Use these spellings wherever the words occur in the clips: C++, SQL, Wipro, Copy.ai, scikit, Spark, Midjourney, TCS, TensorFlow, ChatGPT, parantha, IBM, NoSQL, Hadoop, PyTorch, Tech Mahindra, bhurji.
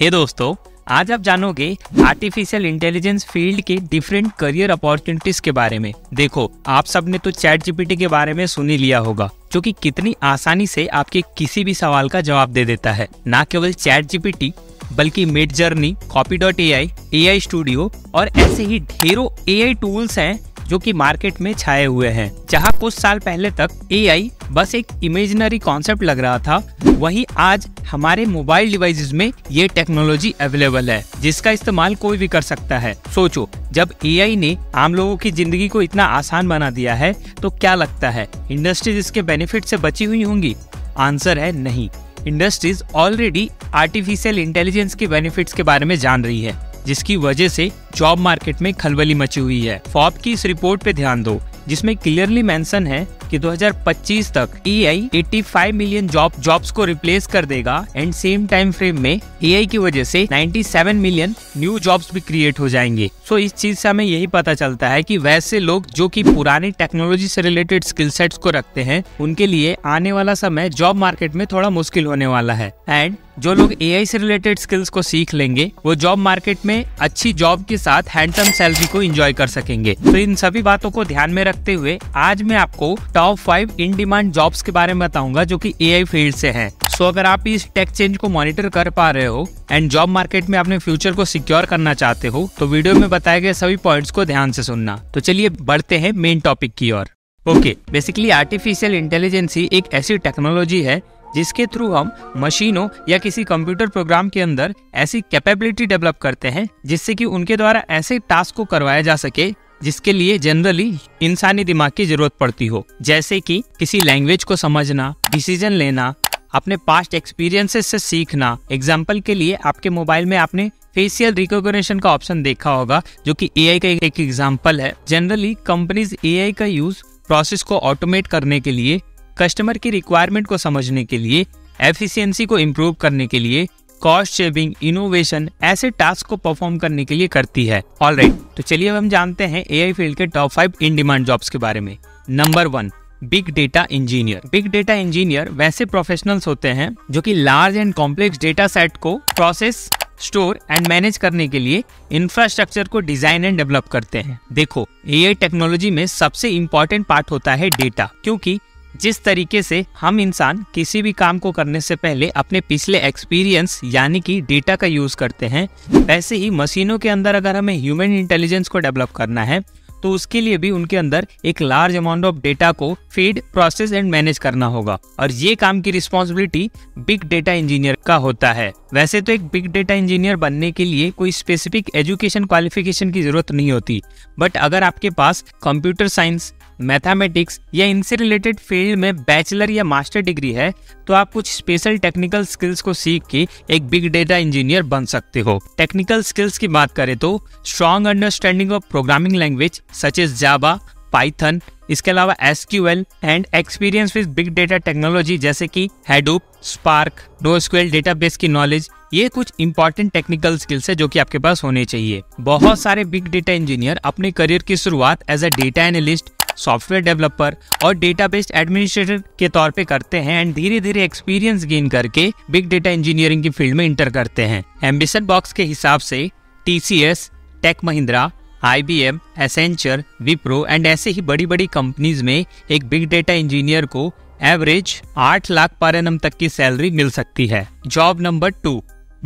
हे दोस्तों, आज आप जानोगे आर्टिफिशियल इंटेलिजेंस फील्ड के डिफरेंट करियर अपॉर्चुनिटीज के बारे में। देखो, आप सब ने तो ChatGPT के बारे में सुनी लिया होगा, जो कि कितनी आसानी से आपके किसी भी सवाल का जवाब दे देता है। ना केवल ChatGPT बल्कि Midjourney, Copy.ai, AI स्टूडियो और ऐसे ही ढेरों AI टूल्स हैं जो कि मार्केट में छाए हुए हैं। जहाँ कुछ साल पहले तक AI बस एक इमेजिनरी कॉन्सेप्ट लग रहा था, वहीं आज हमारे मोबाइल डिवाइसेस में ये टेक्नोलॉजी अवेलेबल है जिसका इस्तेमाल कोई भी कर सकता है। सोचो, जब AI ने आम लोगों की जिंदगी को इतना आसान बना दिया है तो क्या लगता है इंडस्ट्रीज इसके बेनिफिट से बची हुई होंगी? आंसर है नहीं। इंडस्ट्रीज ऑलरेडी आर्टिफिशियल इंटेलिजेंस के बेनिफिट्स के बारे में जान रही है, जिसकी वजह से जॉब मार्केट में खलबली मची हुई है। फॉर्ब की इस रिपोर्ट पे ध्यान दो, जिसमें क्लियरली मेंशन है कि 2025 तक AI 85 मिलियन जॉब्स को रिप्लेस कर देगा एंड सेम टाइम फ्रेम में AI की वजह से 97 मिलियन न्यू जॉब्स भी क्रिएट हो जाएंगे। सो इस चीज से हमें यही पता चलता है कि वैसे लोग जो कि पुरानी टेक्नोलॉजी से रिलेटेड स्किल सेट्स को रखते हैं, उनके लिए आने वाला समय जॉब मार्केट में थोड़ा मुश्किल होने वाला है। एंड जो लोग AI से रिलेटेड स्किल्स को सीख लेंगे वो जॉब मार्केट में अच्छी जॉब के साथ हैंडसम सैलरी को एंजॉय कर सकेंगे। तो इन सभी बातों को ध्यान में रखते हुए आज मैं आपको टॉप 5 इन डिमांड जॉब्स के बारे में बताऊंगा जो कि AI फील्ड से हैं। सो अगर आप इस टेक चेंज को मॉनिटर कर पा रहे हो एंड जॉब मार्केट में अपने फ्यूचर को सिक्योर करना चाहते हो तो वीडियो में बताए गए सभी पॉइंट्स को ध्यान से सुनना। तो चलिए बढ़ते हैं मेन टॉपिक की ओर। ओके, बेसिकली आर्टिफिशियल इंटेलिजेंस ही एक ऐसी टेक्नोलॉजी है जिसके थ्रू हम मशीनों या किसी कंप्यूटर प्रोग्राम के अंदर ऐसी कैपेबिलिटी डेवलप करते हैं जिससे कि उनके द्वारा ऐसे टास्क को करवाया जा सके जिसके लिए जनरली इंसानी दिमाग की जरूरत पड़ती हो, जैसे कि किसी लैंग्वेज को समझना, डिसीजन लेना, अपने पास्ट एक्सपीरियंसेस से सीखना। एग्जाम्पल के लिए आपके मोबाइल में आपने फेशियल रिकॉग्निशन का ऑप्शन देखा होगा जो कि AI का एक एग्जाम्पल है। जनरली कंपनीज AI का यूज प्रोसेस को ऑटोमेट करने के लिए, कस्टमर की रिक्वायरमेंट को समझने के लिए, एफिशिएंसी को इम्प्रूव करने के लिए, कॉस्ट शेविंग, इनोवेशन ऐसे टास्क को परफॉर्म करने के लिए करती है। ऑलराइट, तो चलिए अब हम जानते हैं AI फील्ड के टॉप 5 इन डिमांड जॉब्स के बारे में। Number 1, big data engineer. Big data engineer वैसे प्रोफेशनल्स होते हैं जो कि large and complex data set को प्रोसेस, स्टोर एंड मैनेज करने के लिए इंफ्रास्ट्रक्चर को डिजाइन एंड डेवलप करते हैं। देखो, AI टेक्नोलॉजी में सबसे इम्पोर्टेंट पार्ट होता है डेटा, क्योंकि जिस तरीके से हम इंसान किसी भी काम को करने से पहले अपने पिछले एक्सपीरियंस यानी कि डेटा का यूज करते हैं, वैसे ही मशीनों के अंदर अगर हमें ह्यूमन इंटेलिजेंस को डेवलप करना है तो उसके लिए भी उनके अंदर एक लार्ज अमाउंट ऑफ डेटा को फीड, प्रोसेस एंड मैनेज करना होगा, और ये काम की रिस्पॉन्सिबिलिटी बिग डेटा इंजीनियर का होता है। वैसे तो एक बिग डेटा इंजीनियर बनने के लिए कोई स्पेसिफिक एजुकेशन क्वालिफिकेशन की जरूरत नहीं होती, बट अगर आपके पास कंप्यूटर साइंस, मैथमेटिक्स या इनसे रिलेटेड फील्ड में बैचलर या मास्टर डिग्री है तो आप कुछ स्पेशल टेक्निकल स्किल्स को सीख के एक बिग डेटा इंजीनियर बन सकते हो। टेक्निकल स्किल्स की बात करें तो strong understanding of programming language such as Java, Python, इसके अलावा SQL and experience with big data technology जैसे कि हैडूप, स्पार्क, NoSQL डेटाबेस की नॉलेज, ये कुछ इंपॉर्टेंट टेक्निकल स्किल्स है जो कि आपके पास होने चाहिए। बहुत सारे बिग डेटा इंजीनियर अपने करियर की शुरुआत as a data analyst, software developer और डेटाबेस एडमिनिस्ट्रेटर के तौर पे करते हैं एंड धीरे धीरे एक्सपीरियंस गेन करके बिग डेटा इंजीनियरिंग की फील्ड में इंटर करते हैं। एम्बिशन बॉक्स के हिसाब से TCS, Tech Mahindra, IBM, Accenture, Wipro and ऐसे ही बड़ी बड़ी कंपनीज में एक बिग डेटा इंजीनियर को एवरेज 8 लाख पर एनम तक की सैलरी मिल सकती है। Job number 2,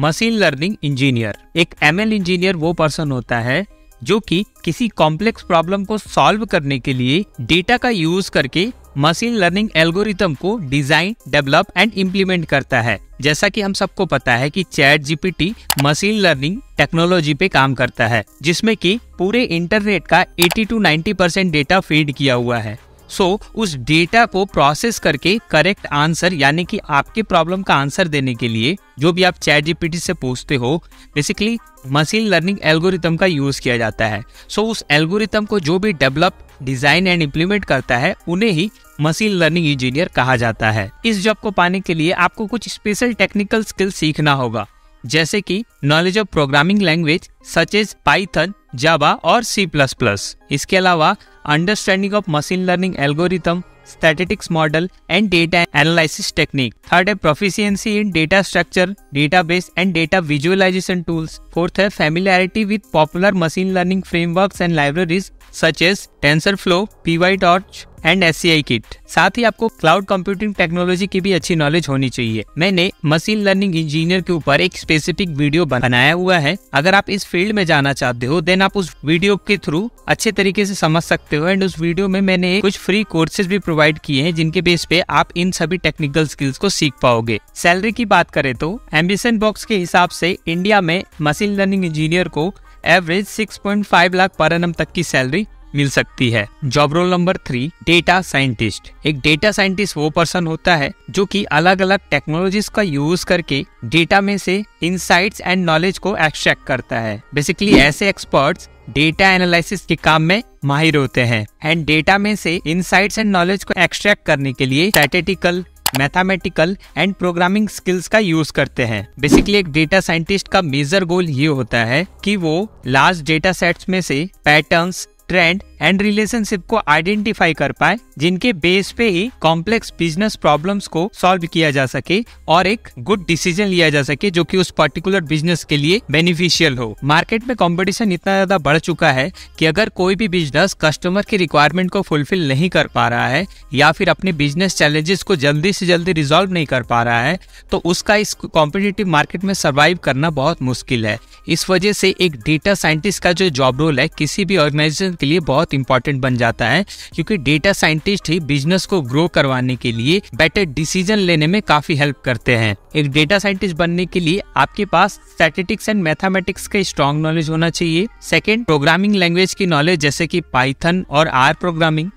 machine learning engineer. एक ML इंजीनियर वो पर्सन होता है जो कि किसी कॉम्प्लेक्स प्रॉब्लम को सॉल्व करने के लिए डेटा का यूज करके मशीन लर्निंग एल्गोरिथम को डिजाइन, डेवलप एंड इम्प्लीमेंट करता है। जैसा कि हम सबको पता है कि ChatGPT मशीन लर्निंग टेक्नोलॉजी पे काम करता है, जिसमें कि पूरे इंटरनेट का 80 to 90% डेटा फीड किया हुआ है। सो उस डेटा को प्रोसेस करके करेक्ट आंसर यानी कि आपके प्रॉब्लम का आंसर देने के लिए जो भी आप ChatGPT से पूछते हो, बेसिकली मशीन लर्निंग एल्गोरिथम का यूज किया जाता है। सो उस एल्गोरिथम को जो भी डेवलप, डिजाइन एंड इम्प्लीमेंट करता है उन्हें ही मशीन लर्निंग इंजीनियर कहा जाता है। इस जॉब को पाने के लिए आपको कुछ स्पेशल टेक्निकल स्किल सीखना होगा, जैसे कि knowledge of programming language such as Python, Java और C++। इसके अलावा understanding of machine learning algorithm statistics model and data analysis technique. Third है proficiency in data structure, database and data visualization tools. Fourth है familiarity with popular machine learning frameworks and libraries such as TensorFlow, PyTorch and scikit. साथ ही आपको cloud computing technology की भी अच्छी knowledge होनी चाहिए. मैंने मशीन लर्निंग इंजीनियर के ऊपर एक स्पेसिफिक वीडियो बनाया हुआ है. अगर आप इस फील्ड में जाना चाहते हो देन आप उस वीडियो के थ्रू अच्छे तरीके से समझ सकते हो. एंड उस वीडियो में मैंने कुछ फ्री कोर्सेज भी प्रोवाइड किए हैं जिनके बेस पे आप इन सभी टेक्निकल स्किल्स को सीख पाओगे. सैलरी की बात करें तो एम्बिशन बॉक्स के हिसाब से इंडिया में मशीन लर्निंग इंजीनियर को एवरेज 6.5 लाख पर एनम तक की सैलरी मिल सकती है. Job role number 3 data scientist. एक डेटा साइंटिस्ट वो पर्सन होता है जो कि अलग अलग टेक्नोलॉजीज का यूज करके डेटा में से इनसाइट्स एंड नॉलेज को एक्सट्रैक्ट करता है. बेसिकली ऐसे एक्सपर्ट्स डेटा एनालिसिस के काम में माहिर होते हैं एंड डेटा में से इनसाइट्स एंड नॉलेज को एक्सट्रैक्ट करने के लिए statistical, mathematical and programming skills का यूज करते हैं. बेसिकली एक डेटा साइंटिस्ट का मेजर गोल ये होता है कि वो लार्ज डेटा सेट्स में से पैटर्न्स, ट्रेंड एंड रिलेशनशिप को आइडेंटिफाई कर पाए जिनके बेस पे ही कॉम्प्लेक्स बिजनेस प्रॉब्लम्स को सॉल्व किया जा सके और एक गुड डिसीजन लिया जा सके जो कि उस पर्टिकुलर बिजनेस के लिए बेनिफिशियल हो. मार्केट में कंपटीशन इतना ज्यादा बढ़ चुका है कि अगर कोई भी बिजनेस कस्टमर की रिक्वायरमेंट को फुलफिल नहीं कर पा रहा है या फिर अपने बिजनेस चैलेंजेस को जल्दी से जल्दी रिजॉल्व नहीं कर पा रहा है तो उसका इस कॉम्पिटिटिव मार्केट में सर्वाइव करना बहुत मुश्किल है. इस वजह से एक डेटा साइंटिस्ट का जो जॉब रोल है किसी भी ऑर्गेनाइजेशन के लिए बहुत इंपॉर्टेंट बन जाता है क्योंकि डेटा साइंटिस्ट ही बिजनेस को ग्रो करवाने के लिए बेटर डिसीजन लेने में काफी हेल्प करते हैं. एक डेटा साइंटिस्ट बनने के लिए आपके पास स्टैटिस्टिक्स एंड मैथमेटिक्स का स्ट्रॉन्ग नॉलेज होना चाहिए. सेकंड, प्रोग्रामिंग लैंग्वेज की नॉलेज जैसे कि पाइथन और आर प्रोग्रामिंग.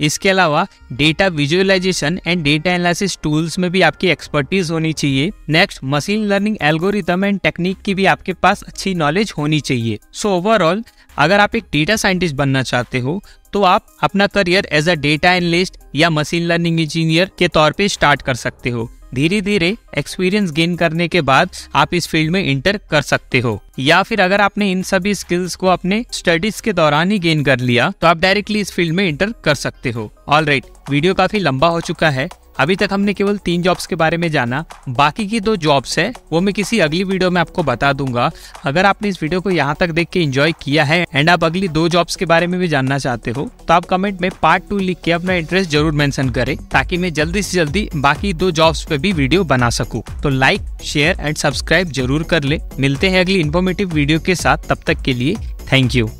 इसके अलावा data visualisation and data analysis tools में भी आपकी एक्सपर्टीज होनी चाहिए. Next, machine learning algorithm and technique की भी आपके पास अच्छी नॉलेज होनी चाहिए. सो ओवरऑल अगर आप एक डेटा साइंटिस्ट बनना चाहते हो तो आप अपना career as a data analyst या मशीन लर्निंग इंजीनियर के तौर पे स्टार्ट कर सकते हो. धीरे धीरे एक्सपीरियंस गेन करने के बाद आप इस फील्ड में इंटर कर सकते हो या फिर अगर आपने इन सभी स्किल्स को अपने स्टडीज के दौरान ही गेन कर लिया तो आप डायरेक्टली इस फील्ड में इंटर कर सकते हो. ऑलराइट, वीडियो काफी लंबा हो चुका है. अभी तक हमने केवल 3 जॉब्स के बारे में जाना. बाकी की 2 जॉब्स है वो मैं किसी अगली वीडियो में आपको बता दूंगा. अगर आपने इस वीडियो को यहाँ तक देख के एंजॉय किया है एंड आप अगली 2 जॉब्स के बारे में भी जानना चाहते हो तो आप कमेंट में पार्ट 2 लिख के अपना इंटरेस्ट जरूर मेंशन करें ताकि मैं जल्दी से जल्दी बाकी 2 जॉब्स पे भी वीडियो बना सकूँ. तो लाइक, शेयर एंड सब्सक्राइब जरूर कर ले. मिलते हैं अगली इन्फॉर्मेटिव वीडियो के साथ. तब तक के लिए थैंक यू.